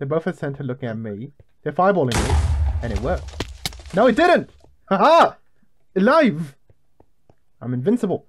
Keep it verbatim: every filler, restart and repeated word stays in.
They're both at center looking at me. They're fireballing me. And it worked. No, it didn't! Haha! Alive! I'm invincible.